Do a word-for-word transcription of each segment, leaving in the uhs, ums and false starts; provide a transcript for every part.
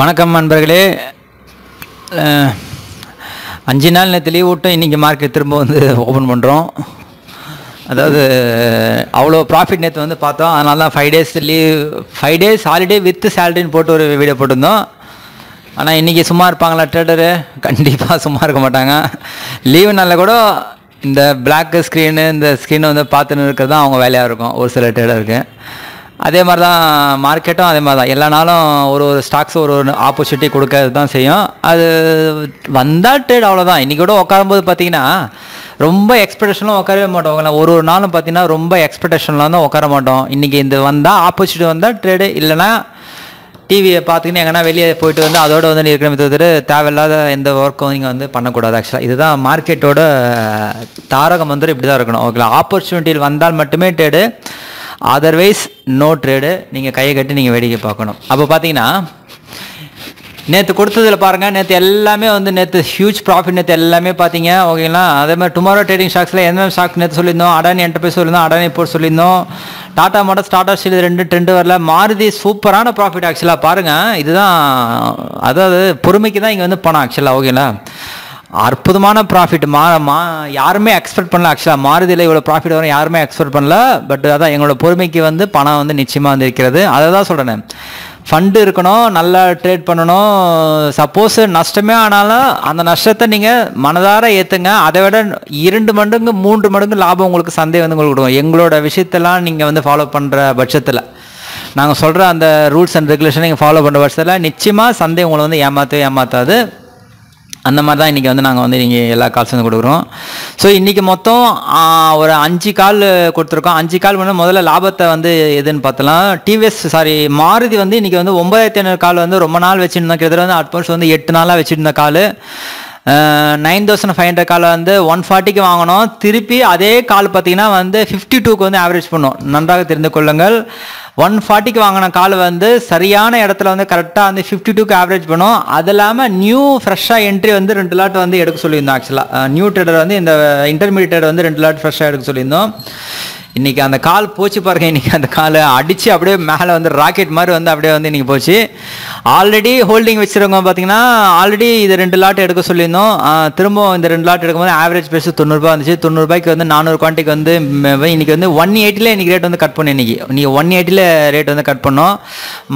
வணக்கம் நண்பர்களே. அஞ்சு நாள் நேற்று லீவ் விட்டு இன்றைக்கி மார்க்கெட் திரும்ப வந்து ஓப்பன் பண்ணுறோம். அதாவது அவ்வளோ ப்ராஃபிட் நேற்று வந்து பார்த்தோம். அதனால தான் five days leave five days holiday with சேலரின்னு போட்டு ஒரு வீடியோ போட்டிருந்தோம். ஆனால் இன்றைக்கி சும்மா இருப்பாங்களா ட்ரேடரு? கண்டிப்பாக சும்மா இருக்க மாட்டாங்க. லீவுனால கூட இந்த பிளாக்கு ஸ்க்ரீனு இந்த ஸ்க்ரீனை வந்து பார்த்துன்னு இருக்கிறது தான் அவங்க வேலையாக இருக்கும் ஒரு சில ட்ரேடருக்கு. அதே மாதிரி தான் மார்க்கெட்டும் அதே மாதிரி தான். எல்லா நாளும் ஒரு ஒரு ஸ்டாக்ஸ் ஒரு ஒரு ஆப்பர்ச்சுனிட்டி கொடுக்கறது தான் செய்யும். அது வந்தால் ட்ரேட் அவ்வளோதான். இன்றைக்கி கூட உட்காரும்போது பார்த்திங்கன்னா ரொம்ப எக்ஸ்பெக்டேஷன்லாம் உட்காரவே மாட்டோம். ஒரு ஒரு நாளும் பார்த்திங்கன்னா ரொம்ப எக்ஸ்பெக்டேஷன்லாம் தான் உட்கார மாட்டோம். இன்றைக்கி இந்த வந்தால் ஆப்பர்ச்சுனிட்டி வந்தால் ட்ரேடு, இல்லைனா டிவியை பார்த்துக்கின்னு எங்கன்னா வெளியே போய்ட்டு வந்து அதோடு வந்து இருக்கிற விதத்தில் தேவையில்லாத எந்த ஒர்க்கும் நீங்கள் வந்து பண்ணக்கூடாது. ஆக்சுவலாக இதுதான் மார்க்கெட்டோட தாரக மந்திரம், இப்படி தான் இருக்கணும். ஓகேங்களா? ஆப்பர்ச்சுனிட்டியில் வந்தால் மட்டுமே ட்ரேடு, அதர்வைஸ் நோ ட்ரேடு. நீங்கள் கையை கட்டி நீங்கள் வேடிக்கை பார்க்கணும். அப்போ பார்த்தீங்கன்னா நேற்று கொடுத்ததில் பாருங்கள், நேற்று எல்லாமே வந்து நேற்று ஹியூஜ் ப்ராஃபிட் நேற்று எல்லாமே பார்த்தீங்க. ஓகேங்களா? அதேமாதிரி டுமாரோ ட்ரேடிங் ஸ்டாக்ஸில் என்னென்ன ஸ்டாக்ஸ் நேற்று சொல்லியிருந்தோம். அடானி என்டர்பிரைஸ் சொல்லியிருந்தோம், அடானி போர்ட்ஸ் சொல்லியிருந்தோம், டாடா மோட்டர்ஸ், டாடா ஸ்டீல், ரெண்டு ட்ரெண்டு வரல. மாருதி சூப்பரான ப்ராஃபிட். ஆக்சுவலாக பாருங்கள், இதுதான் அதாவது பொறுமைக்கு தான் இங்கே வந்து போனோம். ஆக்சுவலாக ஓகேங்களா? அற்புதமான ப்ராஃபிட். மா மா யாருமே எக்ஸ்பெக்ட் பண்ணல. ஆக்சுவலாக மாருதியில் இவ்வளோ ப்ராஃபிட் வரும் யாருமே எக்ஸ்பெக்ட் பண்ணல. பட் அதான் எங்களோட பொறுமைக்கு வந்து பணம் வந்து நிச்சயமாக வந்து இருக்கிறது. அதை தான் சொல்கிறேன், ஃபண்டு இருக்கணும், நல்லா ட்ரேட் பண்ணணும். சப்போஸ் நஷ்டமே ஆனாலும் அந்த நஷ்டத்தை நீங்கள் மனதார ஏற்றுங்க. அதை விட இரண்டு மடங்கு மூன்று மடங்கு லாபம் உங்களுக்கு சந்தை வந்து உங்களுக்கு கொடுக்கும். எங்களோட விஷயத்தெல்லாம் நீங்கள் வந்து ஃபாலோ பண்ணுற பட்சத்தில், நாங்கள் சொல்கிற அந்த ரூல்ஸ் அண்ட் ரெகுலேஷனை நீங்கள் ஃபாலோ பண்ணுற பட்சத்தில் நிச்சயமாக சந்தை உங்களை வந்து ஏமாற்றவே ஏமாற்றாது. அந்த மாதிரி தான் இன்றைக்கி வந்து நாங்கள் வந்து நீங்கள் எல்லா கால்ஸும் வந்து கொடுக்குறோம். ஸோ இன்றைக்கி மொத்தம் ஒரு அஞ்சு கால் கொடுத்துருக்கோம். அஞ்சு கால் வந்து முதல்ல லாபத்தை வந்து எதுன்னு பார்த்தலாம். டிவிஎஸ் சாரி மாருதி வந்து இன்றைக்கி வந்து ஒம்பதாயிரத்தி ஐநூறு கால் வந்து ரொம்ப நாள் வச்சுருந்தோம். கிட்டத்தட்ட வந்து அட்மாஸ் வந்து எட்டு நாளாக வச்சுருந்த call nine thousand five hundred call வந்து ஒன் ஃபார்ட்டிக்கு வாங்கினோம். திருப்பி அதே கால் பார்த்திங்கன்னா வந்து ஃபிஃப்டி டூக்கு வந்து ஆவரேஜ் பண்ணோம். நன்றாக தெரிந்து கொள்ளுங்கள், ஒன் ஃபார்ட்டிக்கு வாங்கின கால் வந்து சரியான இடத்துல வந்து கரெக்டாக வந்து ஃபிஃப்டி டூக்கு ஆவரேஜ் பண்ணோம். அது இல்லாமல் நியூ ஃப்ரெஷ்ஷாக என்ட்ரி வந்து ரெண்டு லாட் வந்து எடுக்க சொல்லியிருந்தோம். ஆக்சுவலாக நியூ ட்ரேடர் வந்து இந்த இன்டர்மீடியட் ட்ரேடர் வந்து ரெண்டு லாட் ஃப்ரெஷ்ஷாக எடுக்க சொல்லியிருந்தோம். இன்றைக்கி அந்த கால் போச்சு பாருங்க. இன்றைக்கி அந்த காலை அடித்து அப்படியே மேலே வந்து ராக்கெட் மாதிரி வந்து அப்படியே வந்து இன்றைக்கி போச்சு. ஆல்ரெடி ஹோல்டிங் வச்சுருக்கோம் பார்த்திங்கன்னா. ஆல்ரெடி இது ரெண்டு லாட் எடுக்க சொல்லியிருந்தோம். திரும்பவும் இந்த ரெண்டு லாட் எடுக்கும்போது ஆவரேஜ் ப்ரைஸ் தொண்ணூறுரூபா வந்துச்சு. தொண்ணூறுபாய்க்கு வந்து நானூறு குவான்டிக்கு வந்து இன்றைக்கி வந்து ஒன் எயிட்டியில் இன்றைக்கி ரேட் வந்து கட் பண்ணோம். இன்றைக்கி நீங்கள் ஒன் எயிட்டியில் ரேட் வந்து கட் பண்ணோம்.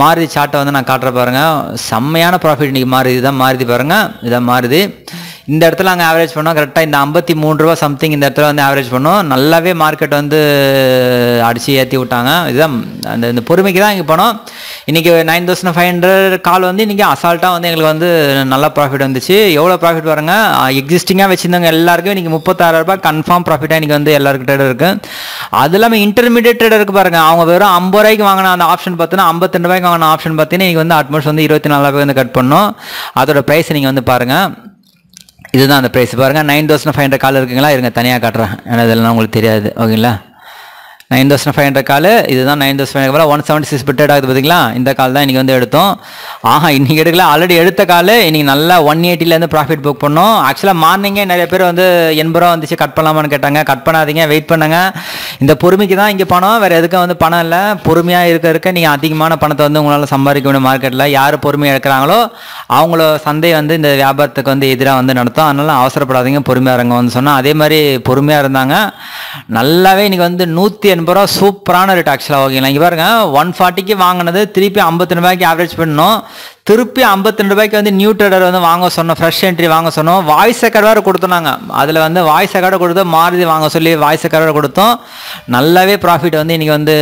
மாருதி சார்ட்டை வந்து நான் காட்டுற பாருங்கள். செம்மையான ப்ராஃபிட் இன்றைக்கி மாறுது. இதான் மாறுது பாருங்கள், இதான் மாறுது. இந்த இடத்துல நாங்கள் ஆவரேஜ் பண்ணோம் கரெக்டாக இந்த ஐம்பத்தி மூணு ரூபா சம்திங் இந்த இடத்துல வந்து ஆவரேஜ் பண்ணோம். நல்லாவே மார்க்கெட் வந்து அடித்து ஏற்றி விட்டாங்க. இதுதான் அந்த இந்த பொறுமைக்கு தான் இங்கே போனோம். இன்றைக்கி nine thousand five hundred call வந்து இன்றைக்கி அசால்ட்டாக வந்து எங்களுக்கு வந்து நல்லா ப்ராஃபிட் வந்துச்சு. எவ்வளோ ப்ராஃபிட் பாருங்க. எக்ஸிஸ்டிங்காக வச்சுருந்தவங்க எல்லாருக்கும் இன்றைக்கி முப்பத்தாறாயிரரூபா கன்ஃபார்ம் ப்ராஃபிட்டாக இன்றைக்கி வந்து எல்லாருக்கும் ட்ரேடர் இருக்குது. அது இல்லாமல் இன்டர்மீடியட் ட்ரேடருக்கு பாருங்கள், அவங்க வெறும் ஐம்பது ரூபாய்க்கு வாங்கின அந்த ஆப்ஷன் பார்த்தோன்னா ஐம்பத்தி ரெண்டு ரூபாய்க்கு வாங்கின ஆப்ஷன் பார்த்தீங்கன்னா இன்றைக்கி வந்து அட்மாஸ் வந்து இருபத்தி நாலு ரூபாய்க்கு வந்து கட் பண்ணோம். அதோட ப்ரைஸ் நீங்கள் வந்து பாருங்கள். இதுதான் அந்த ப்ரைஸ் பாருங்கள். Nine thousand five hundred call இருக்குங்களா? இருங்க தனியாக காட்டுறேன், ஏன்னா இதெல்லாம் உங்களுக்கு தெரியாது. ஓகேங்களா? Nine thousand five hundred call இதுதான். Nine thousand five hundred one seventy six பிட் ஆகுது பார்த்தீங்களா? இந்த கால் தான் இன்றைக்கி வந்து எடுத்தோம். ஆஹா, இன்றைக்கி எடுக்கல. ஆல்ரெடி எடுத்த கால் இன்றைக்கி நல்லா ஒன் எயிட்டிலேருந்து ப்ராஃபிட் புக் பண்ணோம். ஆக்சுவலாக மார்னிங்கே நிறைய பேர் வந்து எண்பது ரூபா வந்துச்சு கட் பண்ணலாமான்னு கேட்டாங்க. கட் பண்ணாதீங்க, வெயிட் பண்ணுங்க. இந்த பொறுமைக்கு தான் இங்கே பணம், வேறு எதுக்கும் வந்து பணம் இல்லை. பொறுமையாக இருக்க இருக்க நீங்கள் அதிகமான பணத்தை வந்து உங்களால் சம்பாதிக்க முடியும். மார்க்கெட்டில் யார் பொறுமையாக இருக்கிறாங்களோ அவங்களோ சந்தை வந்து இந்த வியாபாரத்துக்கு வந்து எதிராக வந்து நடத்தும். அதனால் அவசரப்படாதீங்க, பொறுமையாக இருங்க வந்து சொன்னால். அதே மாதிரி பொறுமையாக இருந்தாங்க. நல்லாவே இன்றைக்கி வந்து நூற்றி எண்பது ரூபா சூப்பரான ரேட். ஆக்சுவலாக ஓகேங்களா? இங்கே பாருங்க, ஒன் ஃபார்ட்டிக்கு வாங்கினது திருப்பி ஐம்பத்தி ரெண்டு ரூபாய்க்கு ஆவரேஜ் பண்ணோம். திருப்பி ஐம்பத்தி ரெண்டு ரூபாய்க்கு வந்து நியூ ட்ரேடர் வந்து வாங்க சொன்னோம், ஃப்ரெஷ் என்ட்ரி வாங்க சொன்னோம். வாய்ஸ் ரெக்கார்டு வேறு கொடுத்தோம் நாங்கள். அதில் வந்து வாய்ஸ் ரெக்கார்டு கொடுத்தோம், மாறுதி வாங்க சொல்லி வாய்ஸ் ரெக்கார்டு கொடுத்தோம். நல்லாவே ப்ராஃபிட் வந்து இன்றைக்கி வந்து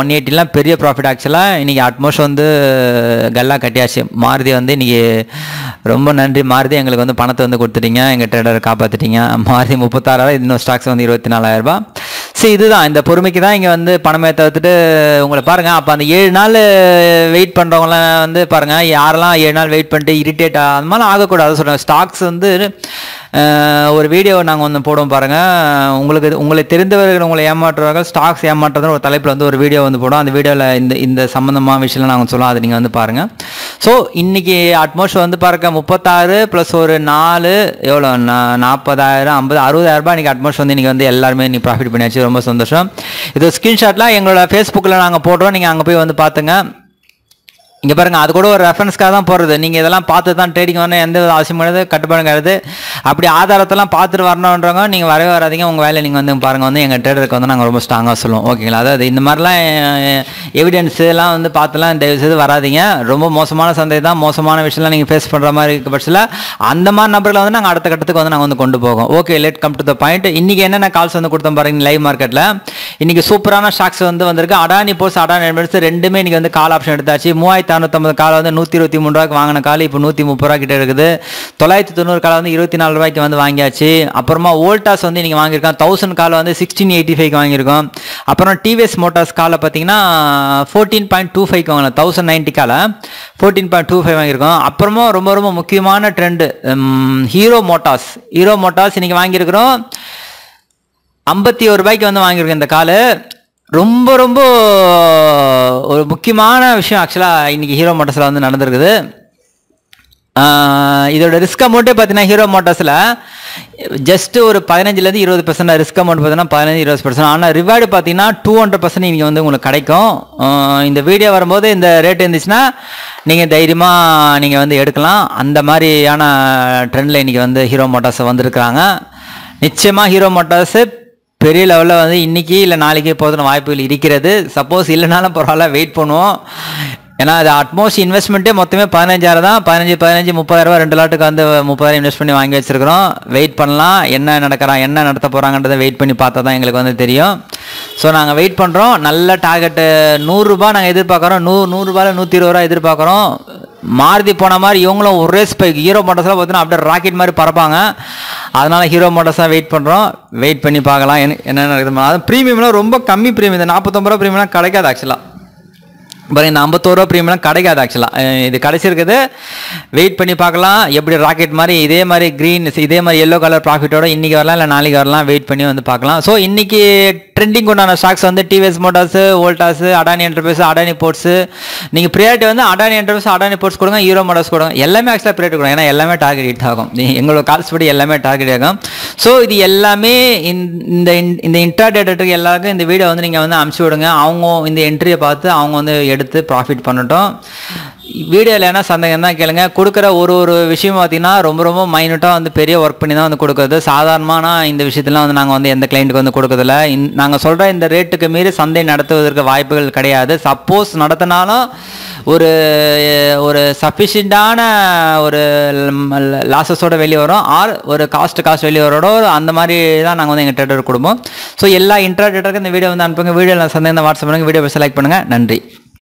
ஒன் எயிட்டிலாம் பெரிய ப்ராஃபிட். ஆக்சுவலாக இன்றைக்கி அட்மோஸ்ட் வந்து கல்லா கட்டியாச்சு. மாறுதி வந்து இன்றைக்கி ரொம்ப நன்றி மாறுதி, எங்களுக்கு வந்து பணத்தை வந்து கொடுத்துட்டீங்க, எங்கள் ட்ரேடரை காப்பாற்றிட்டீங்க. மாறுதி முப்பத்தாறாயிரம், இன்னும் ஸ்டாக்ஸ் வந்து இருபத்தி நாலாயிரரூபா. சரி, இதுதான் இந்த பொறுமைக்கு தான் இங்கே வந்து பணமே தவிர்த்துட்டு உங்களை பாருங்கள். அப்போ அந்த ஏழு நாள் வெயிட் பண்ணுறவங்களாம் வந்து பாருங்கள், யாரெல்லாம் ஏழு நாள் வெயிட் பண்ணிட்டு இரிட்டேட் அந்த மாதிரிலாம் ஆகக்கூடாது சொல்கிறாங்க. ஸ்டாக்ஸ் வந்து ஒரு வீடியோ நாங்கள் ஒன்று போடுவோம் பாருங்கள். உங்களுக்கு உங்களுக்கு தெரிந்தவர்கள் உங்களை ஏமாற்றுவார்கள், ஸ்டாக்ஸ் ஏமாற்றுறதுன்னு ஒரு தலைப்பில் வந்து ஒரு வீடியோ வந்து போடுவோம். அந்த வீடியோவில் இந்த இந்த சம்மந்தமான விஷயம்லாம் நாங்கள் சொல்லுவோம். அதை நீங்கள் வந்து பாருங்கள். ஸோ இன்றைக்கி அட்மோஸ்ட் வந்து பாருங்கள் முப்பத்தாறு ப்ளஸ் ஒரு நாலு எவ்வளோ நாற்பதாயிரம் ஐம்பது அறுபதாயிரரூபா இன்றைக்கி அட்மோஸ்ட் வந்து இன்றைக்கி வந்து எல்லாருமே இன்றைக்கி ப்ராஃபிட் பண்ணியாச்சு. ரொம்ப சந்தோஷம். இது ஸ்க்ரீன்ஷாட்லாம் எங்களோட ஃபேஸ்புக்கில் நாங்கள் போடுறோம், நீங்கள் அங்கே போய் வந்து பார்த்துங்க. இங்க பாருங்க அது கூட ஒரு ரெஃபரன்ஸ்க்காக தான் போறது. நீங்க இதெல்லாம் பார்த்து தான் ட்ரேடிங் வரணும், எந்த அவசியமானது கட்டுப்பாடுங்கிறது அப்படி ஆதாரத்தெல்லாம் பார்த்துட்டு வரணுன்றவங்க நீங்கள் வரவே வராதிங்க. உங்கள் வேலை நீங்கள் வந்து பாருங்கள், வந்து எங்கள் ட்ரேடருக்கு வந்து நாங்கள் ரொம்ப ஸ்ட்ராங்காக சொல்லுவோம் ஓகேங்களா. அதாவது இந்த மாதிரிலாம் எவிடன்ஸ் எல்லாம் வந்து பார்த்துலாம் தயவுசெய்து வராதிங்க. ரொம்ப மோசமான சந்தை தான், மோசமான விஷயம்லாம் நீங்கள் ஃபேஸ் பண்ணுற மாதிரி இருக்க பட்சத்தில் அந்த மாதிரி நபர்களை வந்து நாங்கள் அடுத்த கட்டத்துக்கு வந்து நாங்கள் வந்து கொண்டு போவோம். Okay, let come to the point. இன்றைக்கி என்னென்ன கால்ஸ் வந்து கொடுத்தோம் பாருங்க லைவ் மார்க்கெட்டில். இன்றைக்கி சூப்பரான ஸ்டாக்ஸ் வந்து வந்திருக்கு. அடானி போர்ட்ஸ், அடானி என்டர்பிரைஸ் ரெண்டுமே இன்றைக்கி வந்து கால் ஆப்ஷன் எடுத்தாச்சு. மூவாயிரத்தி அறுநூத்தம்பது கால வந்து நூற்றி இருபத்தி மூணு ரூபாய்க்கு வாங்கின கால இப்போ நூற்றி முப்பது ரூபா கிட்ட இருக்குது. தொள்ளாயிரத்தி தொண்ணூறு கால வந்து இருபத்தி நாலு ரூபாய்க்கு வந்து வாங்கியாச்சு. அப்புறமா ஓல்டாஸ் வந்து நீங்கள் வாங்கியிருக்கோம் தௌசண்ட் கால வந்து சிக்ஸ்டீன் எயிட்டி ஃபைவ் வாங்கியிருக்கோம். அப்புறம் டிவிஎஸ் மோட்டார்ஸ் கால பார்த்தீங்கன்னா ஃபோர்டீன் பாயிண்ட் டூ ஃபைவ் வாங்கலாம், தௌசண்ட் நைன்ட்டி கால ஃபோர்டீன் பாயிண்ட் டூ ஃபைவ் வாங்கியிருக்கோம். அப்புறமா ரொம்ப ரொம்ப முக்கியமான trend hero motors. Hero motors இன்றைக்கி வாங்கியிருக்கிறோம் ஐம்பத்தி ஒரு ரூபாய்க்கு வந்து வாங்கியிருக்கோம். இந்த காலு ரொம்ப ரொம்ப ஒரு முக்கியமான விஷயம் ஆக்சுவலாக இன்றைக்கி ஹீரோ மோட்டார்ஸில் வந்து நடந்திருக்குது. இதோட ரிஸ்க் அமௌண்ட்டே பார்த்தீங்கன்னா ஹீரோ மோட்டார்ஸில் ஜஸ்ட்டு ஒரு பதினஞ்சுலேருந்து இருபது பர்சன்ட் ரிஸ்க் அமௌண்ட் பார்த்தீங்கன்னா பதினஞ்சு இருபது பர்சன்ட் ஆனால் ரிவார்டு பார்த்தீங்கன்னா டூ ஹண்ட்ரட் பர்சன்ட் இன்றைக்கி வந்து உங்களுக்கு கிடைக்கும். இந்த வீடியோ வரும்போது இந்த ரேட் இருந்துச்சுன்னா நீங்கள் தைரியமாக நீங்கள் வந்து எடுக்கலாம். அந்த மாதிரியான ட்ரெண்டில் இன்றைக்கி வந்து ஹீரோ மோட்டார்ஸ் வந்திருக்கிறாங்க. நிச்சயமாக ஹீரோ மோட்டார்ஸு பெரிய லெவலில் வந்து இன்றைக்கி இல்லை நாளைக்கே போதும் வாய்ப்புகள் இருக்கிறது. சப்போஸ் இல்லைனாலும் பரவாயில்ல, வெயிட் பண்ணுவோம். ஏன்னா அது அட்மோஸ்ட் இன்வெஸ்ட்மெண்ட்டே மொத்தமே பதினஞ்சாயிரம் தான், பதினஞ்சு பதினஞ்சு முப்பதாயிரரூவா ரெண்டு லாட்டுக்கு வந்து முப்பதாயிரம் இன்வெஸ்ட் பண்ணி வாங்கி வச்சுருக்கிறோம். வெயிட் பண்ணலாம், என்ன நடக்கிறான் என்ன நடத்த போகிறாங்கன்றதை வெயிட் பண்ணி பார்த்தா தான் எங்களுக்கு வந்து தெரியும். ஸோ நாங்கள் வெயிட் பண்ணுறோம். நல்ல டார்கெட்டு நூறுரூபா நாங்கள் எதிர்பார்க்குறோம், நூ நூறுரூபாவில் நூற்றி இருபது ரூபா எதிர்பார்க்குறோம். மாருதி போன மாதிரி இவங்களும் ஒரே ஸ்பைக் ஹீரோ மோட்டார்ஸ்லாம் பார்த்தீங்கன்னா அப்படியே ராக்கெட் மாதிரி பறப்பாங்க. அதனால் ஹீரோ மோட்டார்ஸ் தான் வெயிட் பண்ணுறோம், வெயிட் பண்ணி பார்க்கலாம் என்ன என்ன நடக்குதுமா. அது ப்ரீமியம்லாம் ரொம்ப கம்மி ப்ரீமியம், இந்த நாற்பத்தொம்பது ரூபா ப்ரீமியம்லாம் கிடைக்காது ஆக்சுவலாக. பாருங்க இந்த ஐம்பத்தோரு ரூபா ப்ரீமியம்லாம் கிடைக்காது ஆக்சுவலாக, இது கிடைச்சிருக்குது. வெயிட் பண்ணி பார்க்கலாம் எப்படி ராக்கெட் மாதிரி இதே மாதிரி க்ரீன் இதே மாதிரி எல்லோ கலர் ப்ராஃபிட்டோட இன்றைக்கி வரலாம் இல்லை நாளைக்கு வரலாம், வெயிட் பண்ணி வந்து பார்க்கலாம். ஸோ இன்றைக்கி ட்ரெண்டிங் கொண்டான ஸ்டாக்ஸ் வந்து TVS motors, Voltas, Adani enterprise, Adani boards. நீங்கள் ப்ரியாரிட்டி வந்து அடானி என்டர்பிரைஸ், அடானி போர்ட்ஸ் கொடுங்க, ஹீரோ மோட்டார்ஸ் கொடுங்க. எல்லாமே ஆக்சுவலாக ப்ரியாரிட்டி கொடுங்க, ஏன்னா எல்லாமே டார்கெட் ஆகும். எங்களோட கால்ஸ் படி எல்லாமே டார்கெட் ஆகும். ஸோ இது எல்லாமே இந்த இந்த இன்ட்ராடேட்டருக்கு எல்லாருக்கும் இந்த வீடியோ வந்து நீங்கள் வந்து அனுப்பிச்சி விடுங்க. அவங்க இந்த என்ட்ரியை பார்த்து அவங்க வந்து எடுத்து ப்ராஃபிட் பண்ணட்டும். வீடியோவில் ஏன்னா சந்தேகம் தான் கேளுங்க. கொடுக்குற ஒரு ஒரு விஷயம் பார்த்திங்கன்னா ரொம்ப ரொம்ப மைனூட்டாக வந்து பெரிய ஒர்க் பண்ணி தான் வந்து கொடுக்குறது. சாதாரணமான இந்த விஷயத்தெலாம் வந்து நாங்கள் வந்து எந்த கிளைண்ட்டுக்கு வந்து கொடுக்குறதில்ல. நாங்கள் சொல்கிற இந்த ரேட்டுக்கு மீறி சந்தை நடத்துவதற்கு வாய்ப்புகள் கிடையாது. சப்போஸ் நடத்தினாலும் ஒரு ஒரு சஃபிஷியண்டான ஒரு லாஸஸோட வெளியே வரும், ஆர் ஒரு காஸ்ட்டு காஸ்ட் வெளியே வரோட அந்த மாதிரி தான் நாங்கள் வந்து எங்கள் ட்ரேடர் கொடுப்போம். ஸோ எல்லா இன்ட்ரா ட்ரேடருக்கும் இந்த வீடியோ வந்து அனுப்புங்க. வீடியோவில் சந்தேகம் வாட்ஸ்அப் பண்ணுங்கள், வீடியோ செலக்ட் பண்ணுங்கள். நன்றி.